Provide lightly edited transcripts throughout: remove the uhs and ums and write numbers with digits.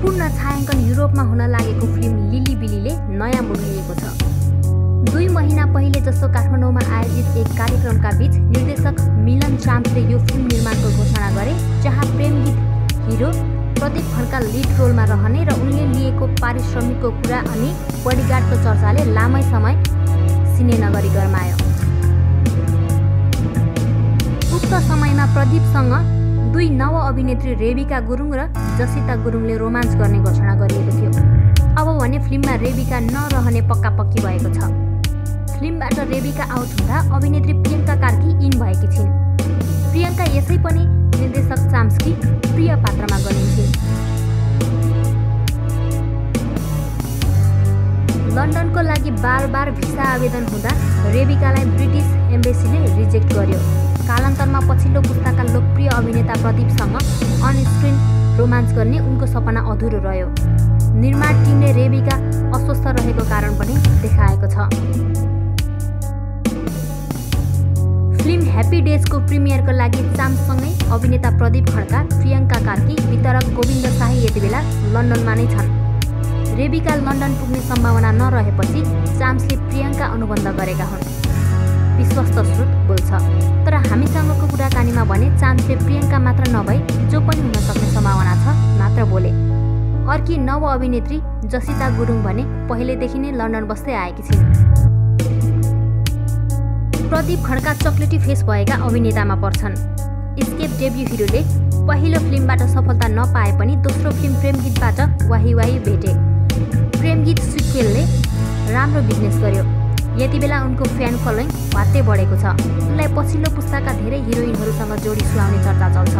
सम्पूर्ण छायांकन युरोपमा हुन लागेको फिल्म लिली बिलीले नयाँ मोड लिएको छ। 2 महिना पहिले जसो काठमाडौँमा आयोजित एक कार्यक्रमका बीच निर्देशक मिलन चाम्सले यो फिल्म निर्माणको घोषणा गरे, जहाँ प्रेम गीत हिरो प्रदीप खड्का लीड रोलमा रहने र उनले लिएको पारिश्रमिकको कुरा अनि बडीगार्डको चर्चाले लामै समय सिनेनगरी गर्मायो। उक्त समयमा प्रदीपसँग 2 नव अभिनेत्री रेबिका गुरुङ र जसिता गुरुङले रोमान्स गर्ने घोषणा गरिएको थियो। अब भने फिल्ममा रेबिका नरहने पक्का पक्की भएको छ। फिल्मबाट रेबिका आउट हुँदा अभिनेत्री प्रियङ्का कार्की इन भएकी छिन्। प्रियङ्का यसै पनि निर्देशक चाम्सकी प्रिय पात्रमा गनिन्छिन्। लन्डनको लागि बार-बार भिसा आवेदन हुँदा रेबिकालाई ब्रिटिस एम्बेसीले रिजेक्ट गर्यो। कालान्तरमा पछिल्लो पुस्ताका लोकप्रिय अभिनेता प्रदीपसँग अनस्क्रिन रोमान्स गर्ने उनको सपना अधुरो रह्यो। निर्माण टिमले रेबिका अस्वस्थ रहेको कारण पनि देखाएको छ। फिल्म ह्याप्पी डेजको प्रिमियरको लागि चाम्ससँगै अभिनेता प्रदीप खड्का, प्रियङ्का कार्की, वितरक गोविन्द शाही यतिबेला लन्डनमा नै छन्। रेबिका लन्डन पुग्ने सम्भावना नरहेपछि चाम्सले प्रियङ्का अनुबन्ध गरेका हुन्। विश्वस्त स्रोत बोल्छ, तर हामीसँगको कुराकानीमा भने चाम्सले प्रियङ्का मात्र नभई जो पनि हुन सक्ने सम्भावना छ मात्र बोले। अर्की नव अभिनेत्री जसिता गुरुङ भने पहिलेदेखि नै लन्डन बस्दै आएकी छिन्। प्रदीप खड्का चक्लेटी फेस भएका अभिनेतामा पर्छन्। स्केप डेब्यू हिरोले पहिलो फिल्मबाट सफलता नपाए पनि दोस्रो फिल्म प्रेम गीतबाट वाही वाही भेटे। प्रेम गीत सिक्वेलले राम्रो बिजनेस गर्यो। यति बेला उनको फ्यान फलोइङ वात्तै बढेको छ। उनलाई पछिल्लो पुस्ताका धेरै हिरोइनहरूसँग जोडी सुहाउने चर्चा चल्छ।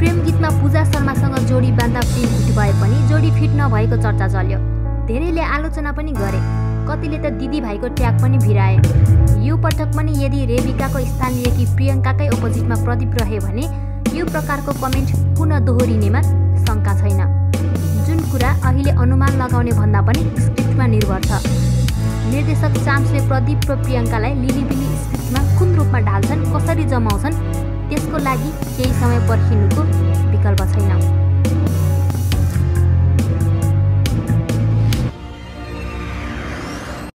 प्रेम गीतमा पूजा शर्मासँग जोडी बाँध्दा फिल्म हिट भए पनि जोडी फिट नभएको चर्चा चल्यो। धेरैले आलोचना पनि गरे, कतिले त दिदीभाइको ट्याग पनि भिराए। यो पटक पनि यदि रेबिकाको स्थान लिएकी प्रियङ्काकै अपोजिटमा प्रदीप रहे भने यो प्रकारको कमेन्ट पुनः दोहोरिनेमा शङ्का छैन। कुरा अहिले अनुमान लगाउने भन्दा पनि स्क्रिप्टमा निर्भर छ। निर्देशक चाम्सले प्रदीप र प्रियङ्कालाई लिलीबिली स्क्रिप्टमा कुन रूपमा ढाल्छन्, कसरी जमाउँछन्, त्यसको लागि केही समय पर्खिनुको विकल्प छैन।